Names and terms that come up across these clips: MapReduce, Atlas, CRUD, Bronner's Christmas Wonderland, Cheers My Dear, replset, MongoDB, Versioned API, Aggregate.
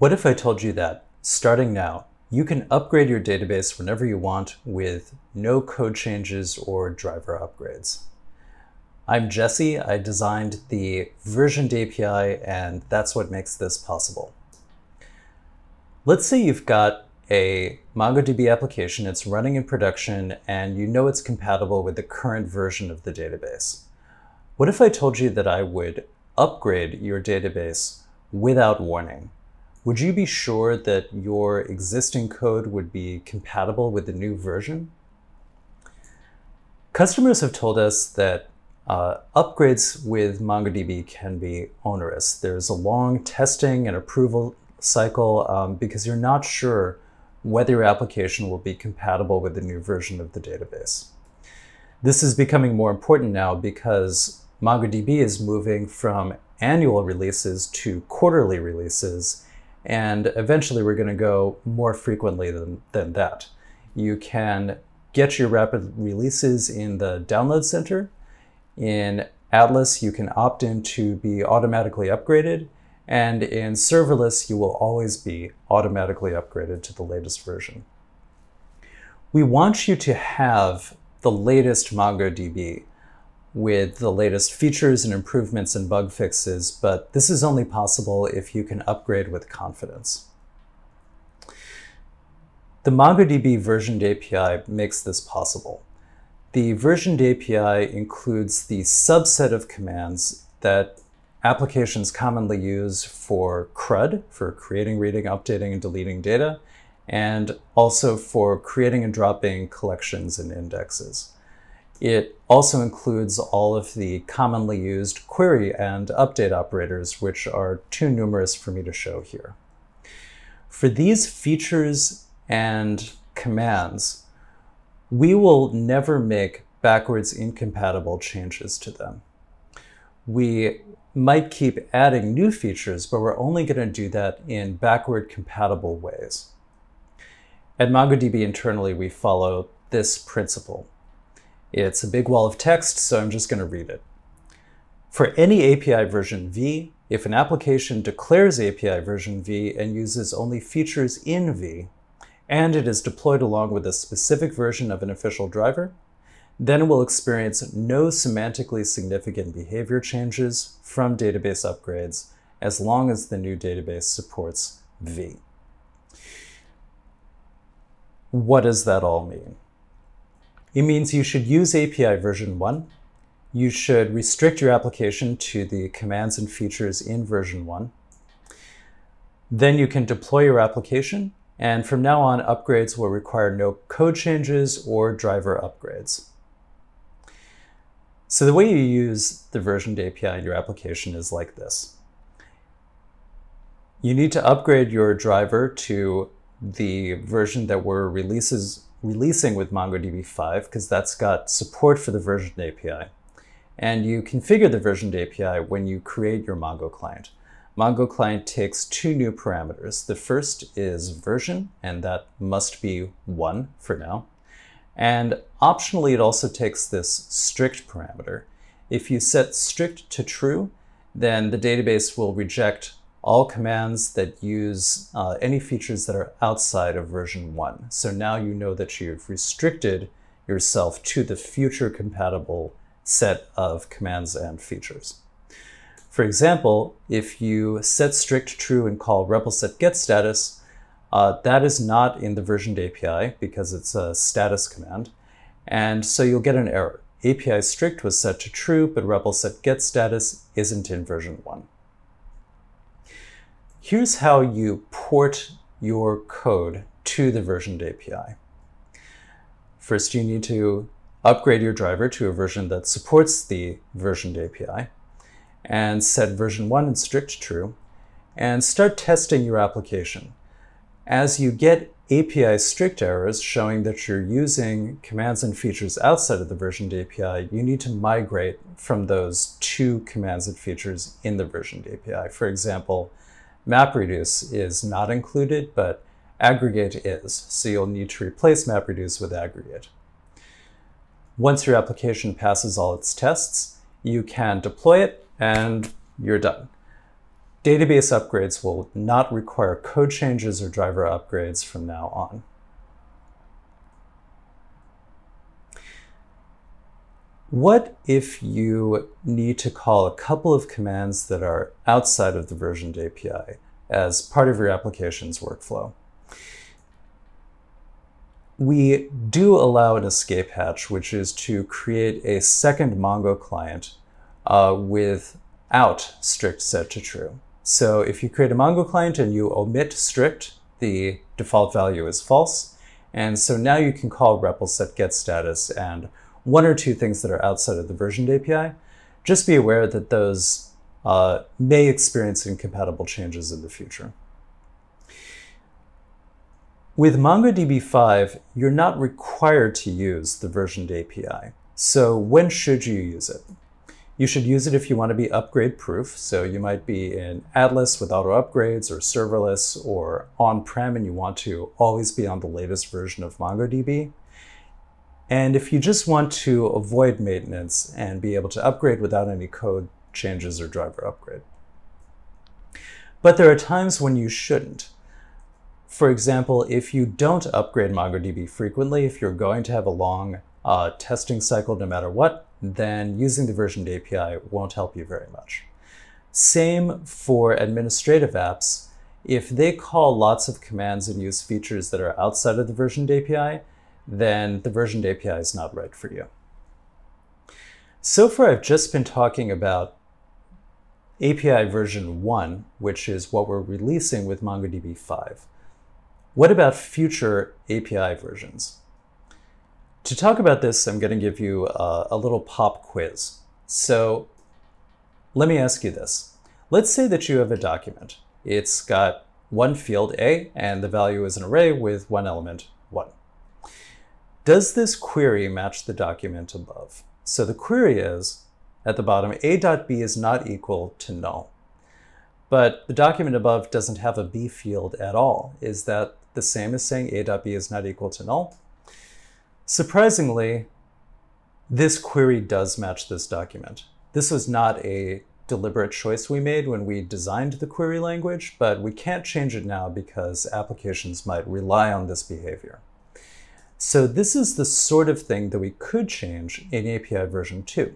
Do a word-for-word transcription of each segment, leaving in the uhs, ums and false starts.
What if I told you that, starting now, you can upgrade your database whenever you want with no code changes or driver upgrades? I'm Jesse. I designed the Versioned A P I, and that's what makes this possible. Let's say you've got a MongoDB application, it's running in production, and you know it's compatible with the current version of the database. What if I told you that I would upgrade your database without warning? Would you be sure that your existing code would be compatible with the new version? Customers have told us that uh, upgrades with MongoDB can be onerous. There's a long testing and approval cycle um, because you're not sure whether your application will be compatible with the new version of the database. This is becoming more important now because MongoDB is moving from annual releases to quarterly releases, and eventually we're going to go more frequently than, than that. You can get your rapid releases in the Download Center. In Atlas, you can opt in to be automatically upgraded. And in serverless, you will always be automatically upgraded to the latest version. We want you to have the latest MongoDB with the latest features and improvements and bug fixes, but this is only possible if you can upgrade with confidence. The MongoDB Versioned A P I makes this possible. The Versioned A P I includes the subset of commands that applications commonly use for CRUD, for creating, reading, updating, and deleting data, and also for creating and dropping collections and indexes. It also includes all of the commonly used query and update operators, which are too numerous for me to show here. For these features and commands, we will never make backwards incompatible changes to them. We might keep adding new features, but we're only going to do that in backward compatible ways. At MongoDB internally, we follow this principle. It's a big wall of text, so I'm just going to read it. For any A P I version V, if an application declares A P I version V and uses only features in V, and it is deployed along with a specific version of an official driver, then it will experience no semantically significant behavior changes from database upgrades as long as the new database supports V. What does that all mean? It means you should use A P I version one. You should restrict your application to the commands and features in version one. Then you can deploy your application, and from now on, upgrades will require no code changes or driver upgrades. So the way you use the Versioned A P I in your application is like this. You need to upgrade your driver to the version that we're releases, releasing with MongoDB five, because that's got support for the Versioned A P I. And you configure the Versioned A P I when you create your Mongo client. Mongo client takes two new parameters. The first is version, and that must be one for now. And optionally, it also takes this strict parameter. If you set strict to true, then the database will reject all commands that use uh, any features that are outside of version one. So now you know that you've restricted yourself to the future compatible set of commands and features. For example, if you set strict true and call replset get status, Uh, that is not in the Versioned A P I because it's a status command. And so you'll get an error. A P I strict was set to true, but replset get status isn't in version one. Here's how you port your code to the Versioned A P I. First, you need to upgrade your driver to a version that supports the Versioned A P I and set version one and strict true and start testing your application. As you get A P I strict errors showing that you're using commands and features outside of the Versioned A P I, you need to migrate from those to commands and features in the Versioned A P I. For example, MapReduce is not included, but Aggregate is, so you'll need to replace MapReduce with Aggregate. Once your application passes all its tests, you can deploy it and you're done. Database upgrades will not require code changes or driver upgrades from now on. What if you need to call a couple of commands that are outside of the versioned A P I as part of your application's workflow? We do allow an escape hatch, which is to create a second Mongo client uh, without strict set to true. So if you create a Mongo client and you omit strict, the default value is false. And so now you can call replset getStatus and one or two things that are outside of the versioned A P I. Just be aware that those uh, may experience incompatible changes in the future. With MongoDB five, you're not required to use the versioned A P I. So when should you use it? You should use it if you want to be upgrade proof. So you might be in Atlas with auto upgrades or serverless or on-prem and you want to always be on the latest version of MongoDB. And if you just want to avoid maintenance and be able to upgrade without any code changes or driver upgrade. But there are times when you shouldn't. For example, if you don't upgrade MongoDB frequently, if you're going to have a long uh, testing cycle no matter what, then using the versioned A P I won't help you very much. Same for administrative apps. If they call lots of commands and use features that are outside of the versioned A P I, then the versioned A P I is not right for you. So far, I've just been talking about A P I version one, which is what we're releasing with MongoDB five. What about future A P I versions? To talk about this, I'm going to give you a, a little pop quiz. So let me ask you this. Let's say that you have a document. It's got one field A, and the value is an array with one element one. Does this query match the document above? So the query is, at the bottom, a.b is not equal to null. But the document above doesn't have a b field at all. Is that the same as saying a.b is not equal to null? Surprisingly, this query does match this document. This was not a deliberate choice we made when we designed the query language, but we can't change it now because applications might rely on this behavior. So this is the sort of thing that we could change in A P I version two.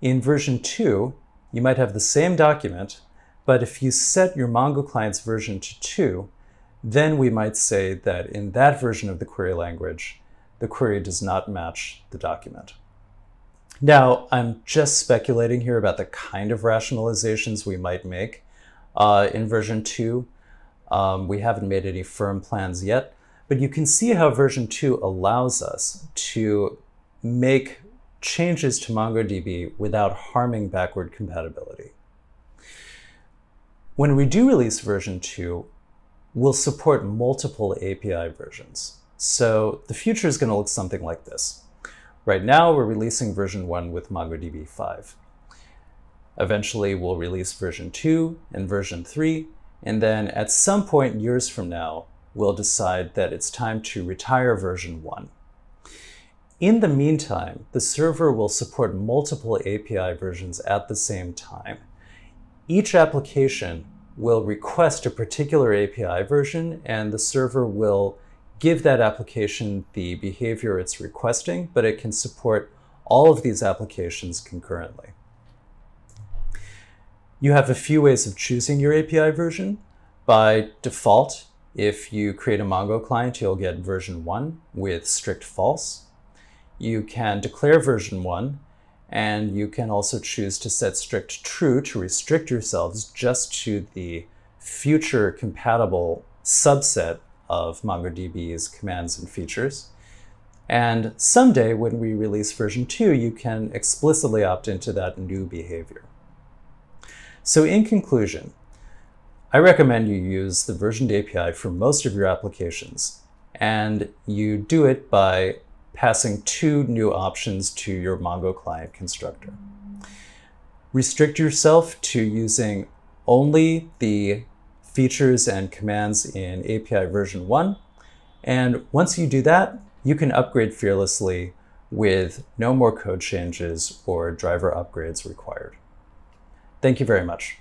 In version two, you might have the same document, but if you set your Mongo client's version to two, then we might say that in that version of the query language, the query does not match the document. Now, I'm just speculating here about the kind of rationalizations we might make uh, in version two. Um, we haven't made any firm plans yet. But you can see how version two allows us to make changes to MongoDB without harming backward compatibility. When we do release version two, we'll support multiple A P I versions. So the future is going to look something like this. Right now, we're releasing version one with MongoDB five. Eventually, we'll release version two and version three. And then at some point years from now, we'll decide that it's time to retire version one. In the meantime, the server will support multiple A P I versions at the same time. Each application will request a particular A P I version, and the server will give that application the behavior it's requesting, but it can support all of these applications concurrently. You have a few ways of choosing your A P I version. By default, if you create a Mongo client, you'll get version one with strict false. You can declare version one, and you can also choose to set strict true to restrict yourselves just to the future compatible subset of MongoDB's commands and features. And someday when we release version two, you can explicitly opt into that new behavior. So in conclusion, I recommend you use the versioned A P I for most of your applications, and you do it by passing two new options to your Mongo client constructor. Restrict yourself to using only the features and commands in A P I version one, and once you do that, you can upgrade fearlessly with no more code changes or driver upgrades required. Thank you very much.